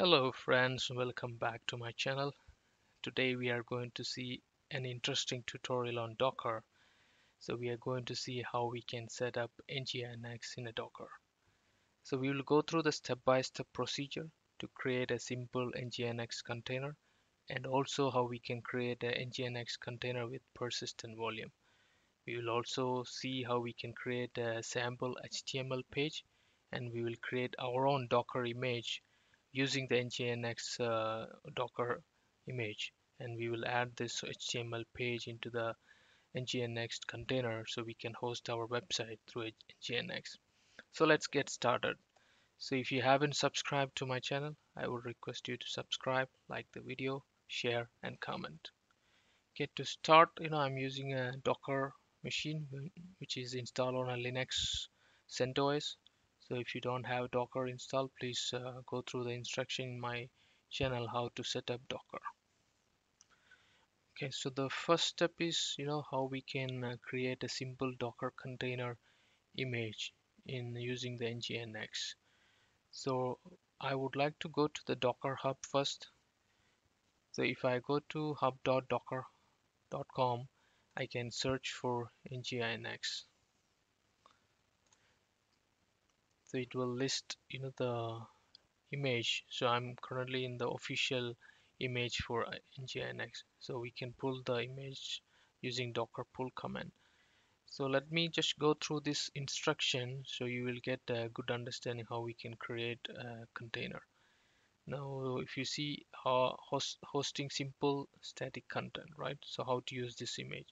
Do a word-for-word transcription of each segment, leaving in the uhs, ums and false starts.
Hello friends, welcome back to my channel. Today we are going to see an interesting tutorial on Docker. So we are going to see how we can set up N G I N X in a Docker. So we will go through the step-by-step procedure to create a simple N G I N X container and also how we can create an N G I N X container with persistent volume. We will also see how we can create a sample H T M L page, and we will create our own Docker image using the N G I N X uh, Docker image, and we will add this H T M L page into the N G I N X container so we can host our website through N G I N X. So let's get started. So if you haven't subscribed to my channel, I would request you to subscribe, like the video, share and comment. Okay, to start, you know, I'm using a Docker machine which is installed on a Linux CentOS. So if you don't have Docker installed, please uh, go through the instruction in my channel how to set up Docker. Okay, so the first step is, you know, how we can uh, create a simple Docker container image in using the N G I N X. So I would like to go to the Docker Hub first. So if I go to hub dot docker dot com, I can search for N G I N X. So it will list, you know, the image. So I'm currently in the official image for N G I N X. So we can pull the image using Docker pull command. So let me just go through this instruction so you will get a good understanding how we can create a container. Now, if you see how host, hosting simple static content, right? So how to use this image.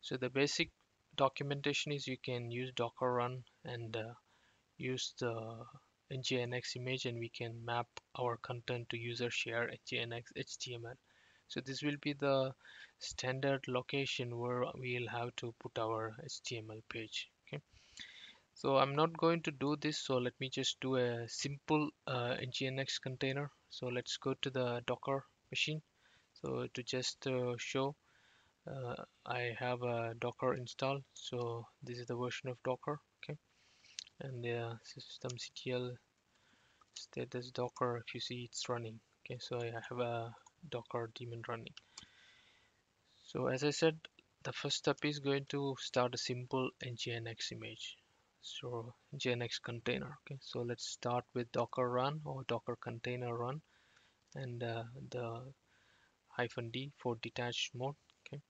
So the basic documentation is you can use Docker run and uh, use the N G I N X image, and we can map our content to user share N G I N X H T M L. So this will be the standard location where we'll have to put our H T M L page. Okay, so I'm not going to do this, so let me just do a simple uh, N G I N X container. So let's go to the Docker machine. So to just uh, show, uh, I have a Docker installed. So this is the version of Docker. Okay, and the uh, systemctl status Docker, if you see, it's running. Okay, so I have a Docker daemon running. So as I said, the first step is going to start a simple N G I N X image, so N G I N X container. Okay, so let's start with Docker run or Docker container run and uh, the hyphen D for detached mode. Okay,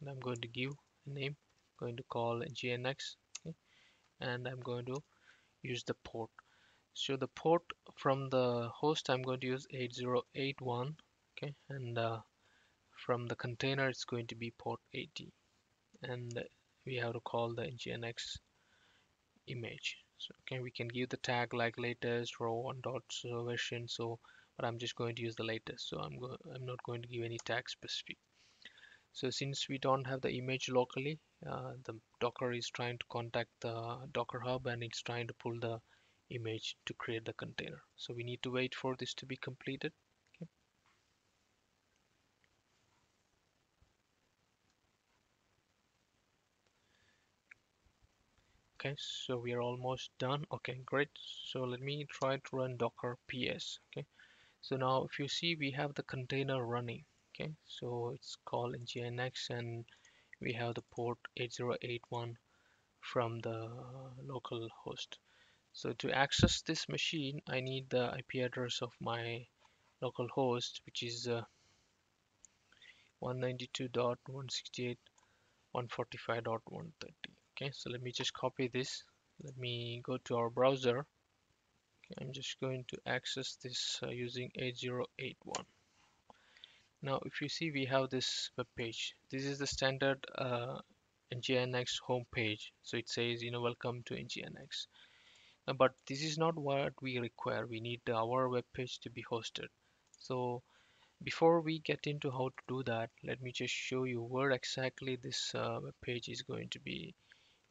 and I'm going to give a name, I'm going to call N G I N X. Okay, and I'm going to use the port. So the port from the host, I'm going to use eight zero eight one. Okay, and uh, from the container, it's going to be port eighty, and we have to call the N G I N X image. So okay, we can give the tag like latest row one dot version. So, but I'm just going to use the latest. So I'm go I'm not going to give any tag specific. So since we don't have the image locally, uh, the Docker is trying to contact the Docker Hub, and it's trying to pull the image to create the container. So we need to wait for this to be completed. Okay, so we are almost done. Okay, great. So let me try to run Docker P S. Okay, so now if you see, we have the container running. Okay, so it's called N G I N X, and we have the port eight zero eight one from the local host. So to access this machine, I need the I P address of my local host, which is uh, one ninety-two dot one sixty-eight dot one forty-five dot one thirty. Okay, so let me just copy this. Let me go to our browser. Okay, I'm just going to access this uh, using eight zero eight one. Now, if you see, we have this web page. This is the standard uh, N G I N X home page. So it says, you know, welcome to N G I N X. Now, but this is not what we require. We need our web page to be hosted. So before we get into how to do that, let me just show you where exactly this uh, web page is going to be.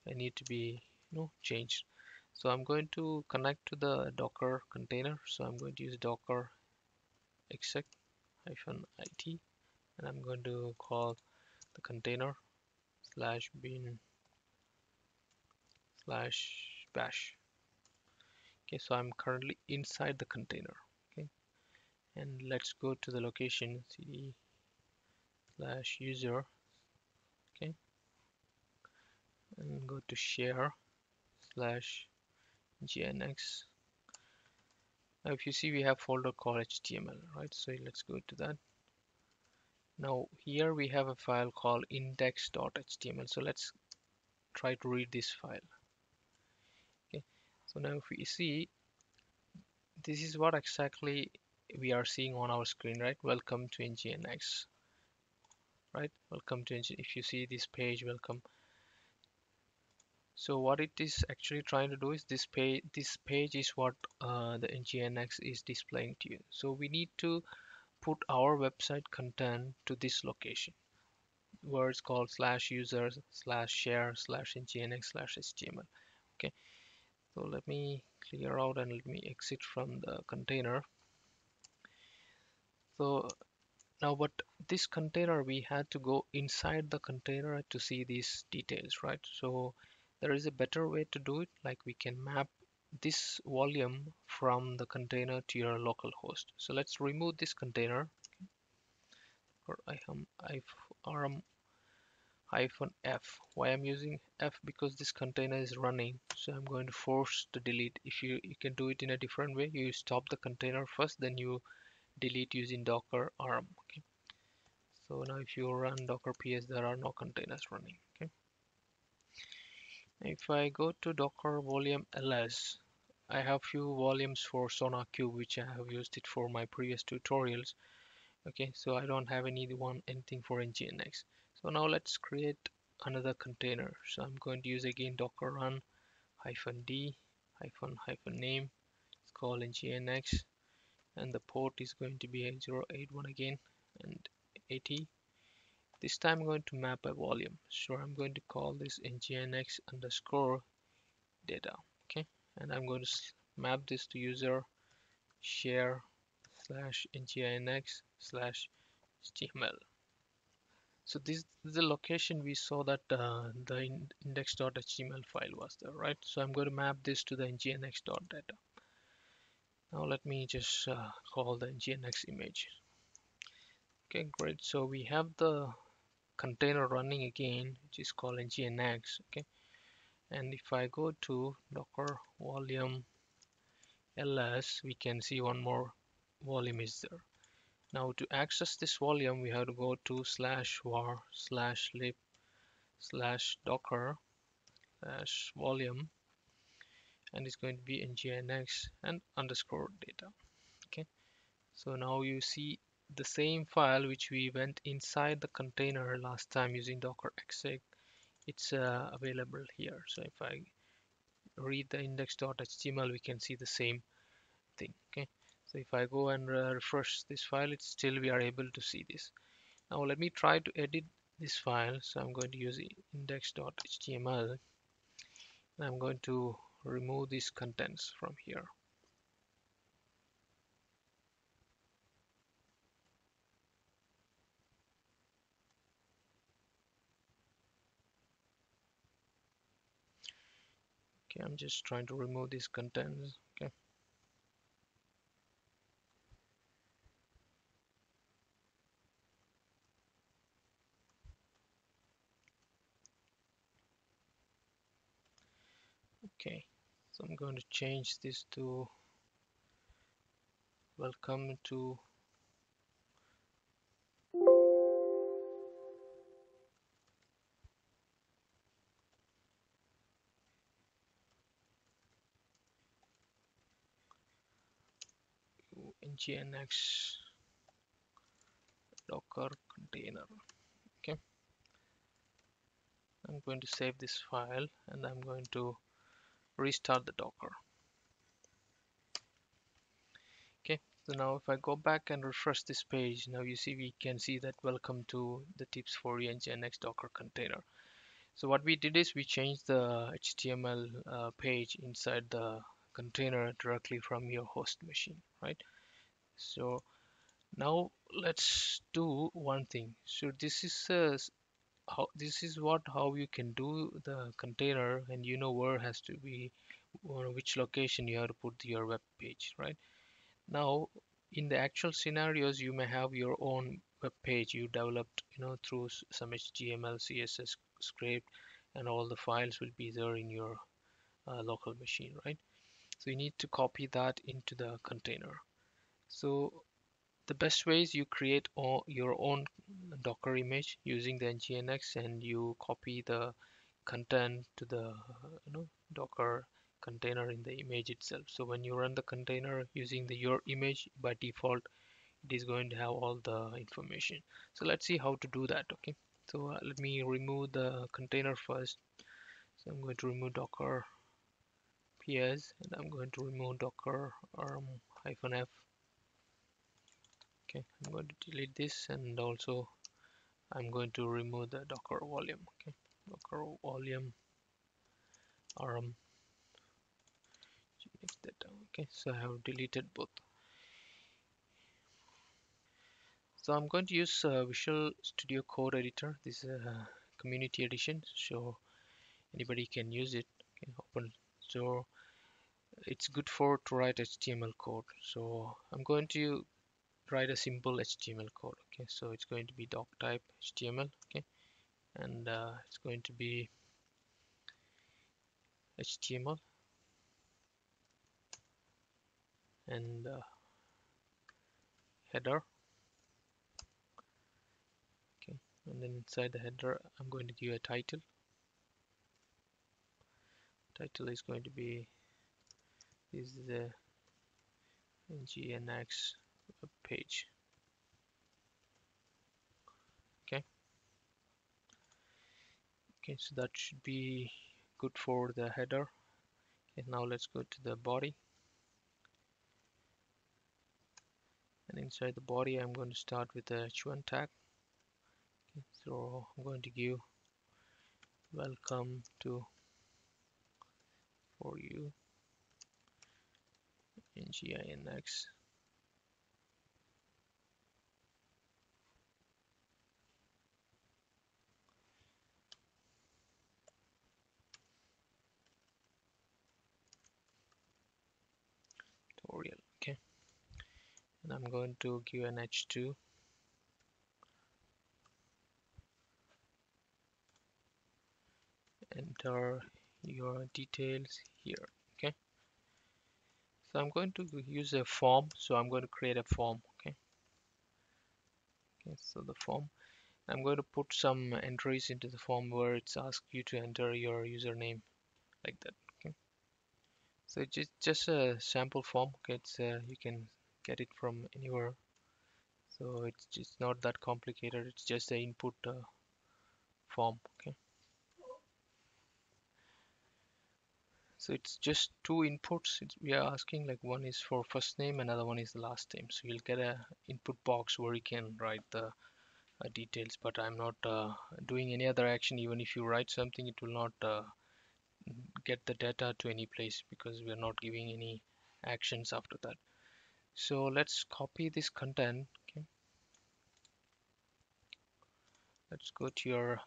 I need to be you know, changed. So I'm going to connect to the Docker container. So I'm going to use Docker exec -it, and I'm going to call the container slash bin slash bash. Okay, so I'm currently inside the container. Okay, and let's go to the location cd slash user, okay, and go to share slash G N X. Now if you see, we have folder called H T M L, right? So let's go to that. Now here we have a file called index dot H T M L. So let's try to read this file. Okay, so now if we see, this is what exactly we are seeing on our screen, right? Welcome to N G I N X, right? Welcome to N G I N X. If you see this page, welcome. So what it is actually trying to do is this page. This page is what uh, the N G I N X is displaying to you. So we need to put our website content to this location, where it's called slash user slash share slash N G I N X slash H T M L. Okay. So let me clear out and let me exit from the container. So now, but this container, we had to go inside the container to see these details, right? So there is a better way to do it, like we can map this volume from the container to your local host. So let's remove this container, or I am I F R M hyphen F. Why I'm using F? Because this container is running, so I'm going to force to delete. If you, you can do it in a different way, you stop the container first, then you delete using docker arm. Okay. So now if you run docker ps, there are no containers running. Okay. If I go to docker volume ls, I have few volumes for SonarQube, which I have used it for my previous tutorials. Okay, so I don't have any one anything for N G I N X. So now let's create another container. So I'm going to use again docker run hyphen d hyphen hyphen name. It's called N G I N X, and the port is going to be zero eight one again and eighty. This time I'm going to map a volume, so I'm going to call this N G I N X underscore data, okay, and I'm going to map this to user share slash N G I N X slash H T M L. So this is the location we saw that uh, the index dot H T M L file was there, right? So I'm going to map this to the N G I N X dot data. Now let me just uh, call the N G I N X image. Okay, great. So we have the container running again, which is called N G I N X. Okay, and if I go to docker volume ls, we can see one more volume is there. Now to access this volume, we have to go to slash var slash lib slash docker slash volume, and it's going to be N G I N X and underscore data. Okay, so now you see the same file which we went inside the container last time using docker exec. It's uh, available here. So if I read the index dot H T M L, we can see the same thing. Okay, so if I go and uh, refresh this file, it's still we are able to see this. Now let me try to edit this file. So I'm going to use index dot H T M L, and I'm going to remove these contents from here. Okay, I'm just trying to remove these contents. Okay. Okay, so I'm going to change this to welcome to N G I N X docker container. Okay, I'm going to save this file, and I'm going to restart the docker. Okay, so now if I go back and refresh this page, now you see we can see that welcome to the Thetips four you N G I N X docker container. So what we did is we changed the H T M L uh, page inside the container directly from your host machine, right? So now let's do one thing. So this is uh, how this is what how you can do the container, and you know where has to be, or which location you have to put your web page, right? Now in the actual scenarios, you may have your own web page you developed, you know, through some H T M L, C S S script, and all the files will be there in your uh, local machine, right? So you need to copy that into the container. So the best way is you create all your own Docker image using the N G I N X, and you copy the content to the you know, Docker container in the image itself. So when you run the container using the your image, by default it is going to have all the information. So let's see how to do that. Okay, so uh, let me remove the container first. So I'm going to remove Docker P S, and I'm going to remove Docker um, hyphen F. Okay, I'm going to delete this, and also I'm going to remove the Docker volume. Okay, Docker volume arm. That down. Okay, so I have deleted both. So I'm going to use uh, Visual Studio Code Editor. This is a community edition, so anybody can use it. Okay, open. So it's good for to write H T M L code. So I'm going to write a simple H T M L code. Okay, so it's going to be doc type H T M L. Okay, and uh, it's going to be H T M L. And uh, header. Okay, and then inside the header, I'm going to give a title. Title is going to be this is the N G I N X web page. Okay. Okay, so that should be good for the header. Okay, now let's go to the body. And inside the body, I'm going to start with the H one tag. Okay, so I'm going to give welcome to for you N G I N X. Tutorial. And I'm going to give an H two. Enter your details here. Okay. So I'm going to use a form. So I'm going to create a form. Okay. Okay. So the form. I'm going to put some entries into the form where it's asked you to enter your username, like that. Okay. So it's just just a sample form. Okay. It's uh, you can get it from anywhere, so it's just not that complicated. It's just the input uh, form. Okay, so it's just two inputs it's, we are asking, like one is for first name, another one is the last name. So you'll get a input box where you can write the uh, details, but I'm not uh, doing any other action. Even if you write something, it will not uh, get the data to any place, because we are not giving any actions after that. So let's copy this content. Okay, let's go to your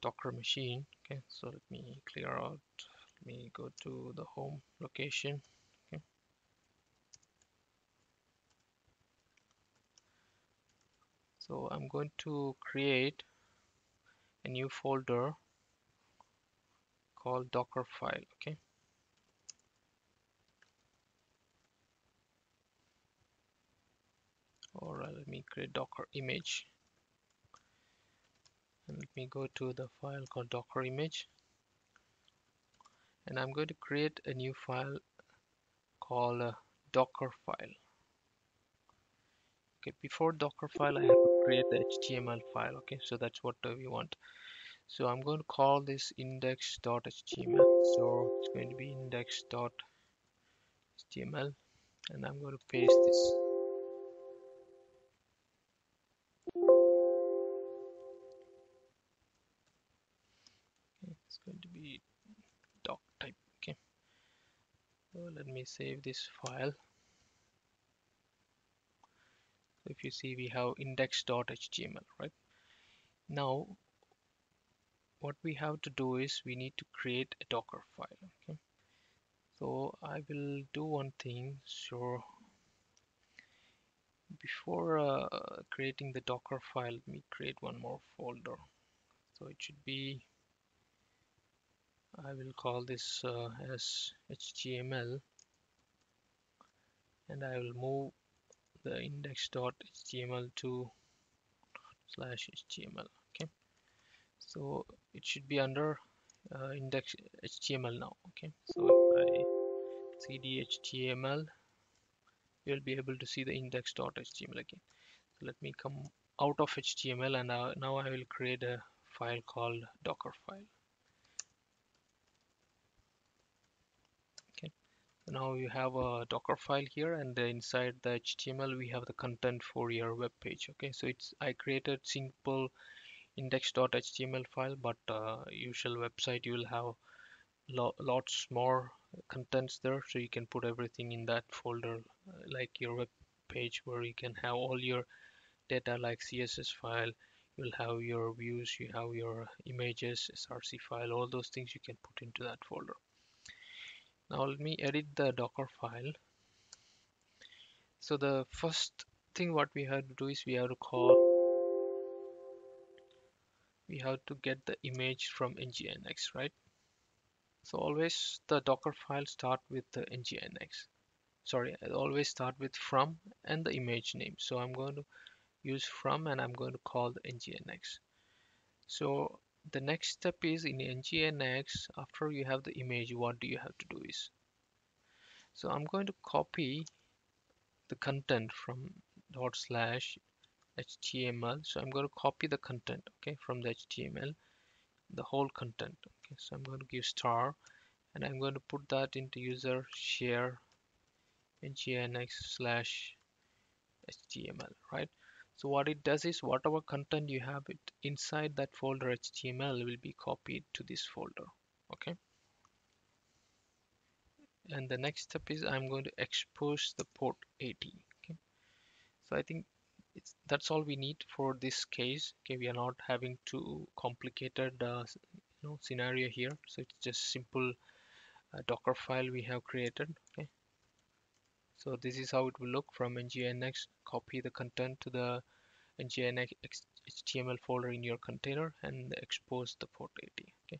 Docker machine. Okay, so let me clear out. Let me go to the home location. Okay, so I'm going to create a new folder called Dockerfile. Okay. Or uh, let me create Docker image, and let me go to the file called Docker image, and I'm going to create a new file called uh, Dockerfile. Okay, before Dockerfile, I have to create the H T M L file. Okay, so that's what uh, we want. So I'm going to call this index dot H T M L. So it's going to be index dot H T M L, and I'm going to paste this. Going to be doc type. Okay, so let me save this file. So if you see, we have index dot H T M L. right now, what we have to do is we need to create a Docker file. Okay, so I will do one thing. So before uh, creating the Docker file, let me create one more folder. So it should be, I will call this uh, as H T M L, and I will move the index.html to slash H T M L. Okay, so it should be under uh, index H T M L now. Okay, so if I cd H T M L, you'll be able to see the index.html again. So let me come out of H T M L, and uh, now I will create a file called Dockerfile. Okay, so now you have a Dockerfile here, and inside the H T M L we have the content for your web page. Okay, so it's I created simple index.html file, but uh, usual website you will have lo lots more contents there, so you can put everything in that folder, uh, like your web page, where you can have all your data like C S S file, you'll have your views, you have your images, S R C file, all those things you can put into that folder. Now let me edit the Docker file. So the first thing what we have to do is we have to call we have to get the image from N G I N X, right? So always the Docker file start with the N G I N X. Sorry, I always start with from and the image name. So I'm going to use from, and I'm going to call the N G I N X. So the next step is, in N G I N X, after you have the image, what do you have to do is, so I'm going to copy the content from dot slash H T M L. So I'm going to copy the content, okay, from the H T M L, the whole content. Okay, so I'm going to give star, and I'm going to put that into user share N G I N X slash H T M L, right? So what it does is, whatever content you have it inside that folder H T M L will be copied to this folder. Okay, and the next step is I'm going to expose the port eighty. Okay, so I think It's, that's all we need for this case. Okay, we are not having too complicated uh, you know, scenario here. So it's just simple uh, Docker file we have created. Okay, so this is how it will look from N G I N X. Copy the content to the N G I N X H T M L folder in your container and expose the port eighty. Okay,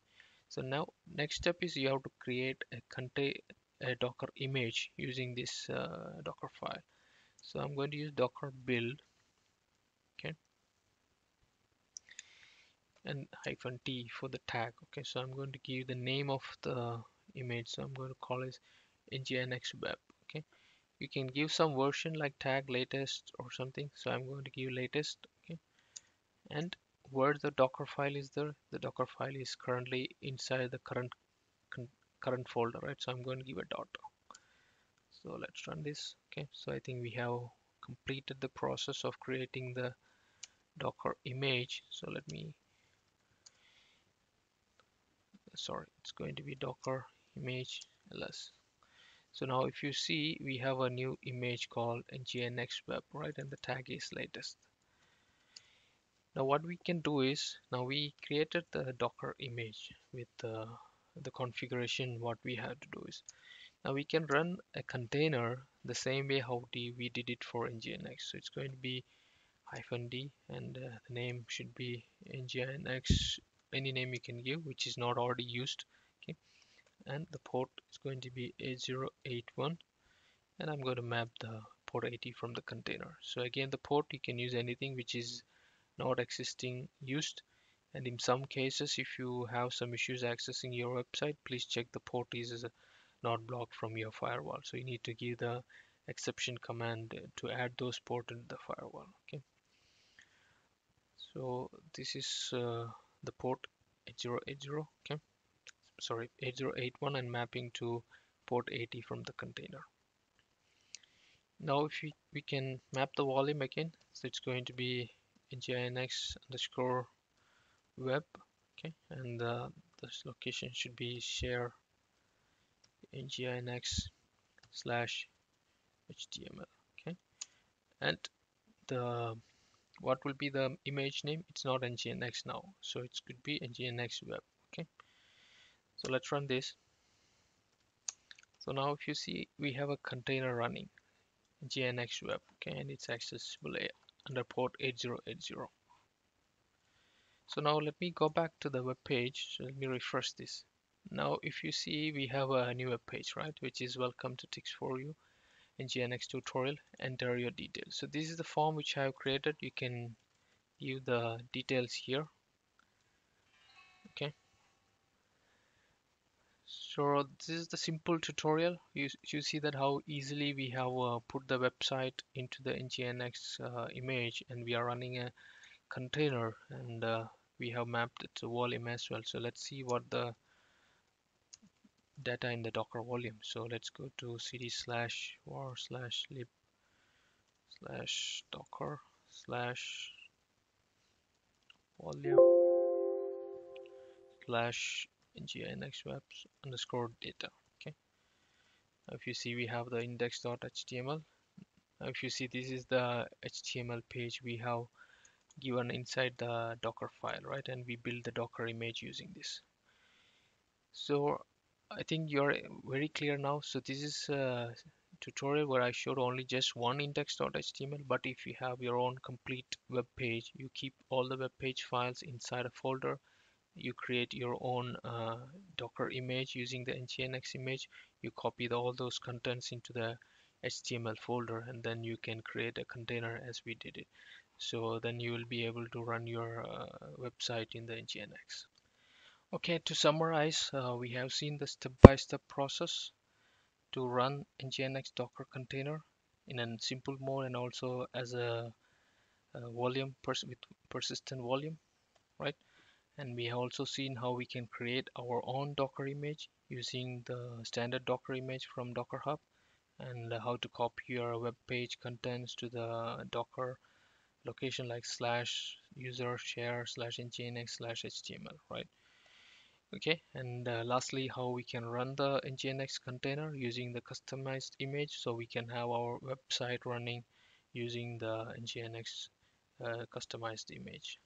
so now next step is you have to create a contain a Docker image using this uh, Docker file. So I'm going to use Docker build. Okay, and hyphen T for the tag. Okay, so I'm going to give the name of the image, so I'm going to call it N G I N X web. Okay, you can give some version like tag latest or something, so I'm going to give latest. Okay, and where the Docker file is there, the Docker file is currently inside the current current folder, right? So I'm going to give a dot. So let's run this. Okay, so I think we have completed the process of creating the Docker image. So let me, sorry, it's going to be Docker image ls. So now if you see, we have a new image called N G I N X web, right? And the tag is latest. Now what we can do is, now we created the Docker image with uh, the configuration. What we have to do is, now we can run a container the same way how we did it for N G I N X. So it's going to be hyphen D, and uh, the name should be N G I N X, any name you can give which is not already used. Okay, and the port is going to be eight zero eight one, and I'm going to map the port eighty from the container. So again, the port, you can use anything which is not existing used, and in some cases if you have some issues accessing your website, please check the port is a not blocked from your firewall. So you need to give the exception command to add those ports into the firewall. Okay, so this is uh, the port eight zero eight zero, okay, sorry, eight zero eight one, and mapping to port eighty from the container. Now if we, we can map the volume again, so it's going to be N G I N X underscore web. Okay, and uh, this location should be share N G I N X slash H T M L. Okay, and the what will be the image name? It's not N G I N X now, so it could be N G I N X web. Okay, so let's run this. So now if you see, we have a container running, G I N X web, okay, and it's accessible under port eighty eighty. So now let me go back to the web page. So let me refresh this. Now if you see, we have a new web page, right, which is welcome to Thetips for you N G I N X tutorial, enter your details. So this is the form which I have created. You can view the details here. Okay, so this is the simple tutorial. You, you see that how easily we have uh, put the website into the N G I N X uh, image, and we are running a container, and uh, we have mapped it to volume as well. So let's see what the data in the Docker volume. So let's go to cd slash var slash lib slash docker slash volume slash nginx webs underscore data. Okay, if you see, we have the index.html. If you see, this is the H T M L page we have given inside the Docker file, right, and we build the Docker image using this. So I think you're very clear now. So this is a tutorial where I showed only just one index.html, but if you have your own complete web page, you keep all the web page files inside a folder, you create your own uh, Docker image using the N G I N X image, you copy the, all those contents into the H T M L folder, and then you can create a container as we did it. So then you will be able to run your uh, website in the N G I N X. Okay, to summarize, uh, we have seen the step-by-step process to run N G I N X Docker container in a simple mode, and also as a, a volume pers with persistent volume, right? And we have also seen how we can create our own Docker image using the standard Docker image from Docker Hub, and how to copy your web page contents to the Docker location like slash user share slash nginx slash html, right? Okay, and uh, lastly, how we can run the N G I N X container using the customized image, so we can have our website running using the N G I N X uh, customized image.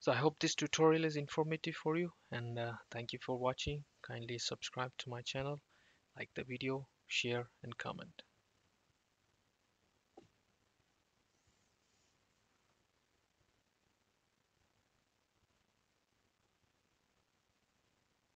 So I hope this tutorial is informative for you, and uh, thank you for watching. Kindly subscribe to my channel, like the video, share and comment.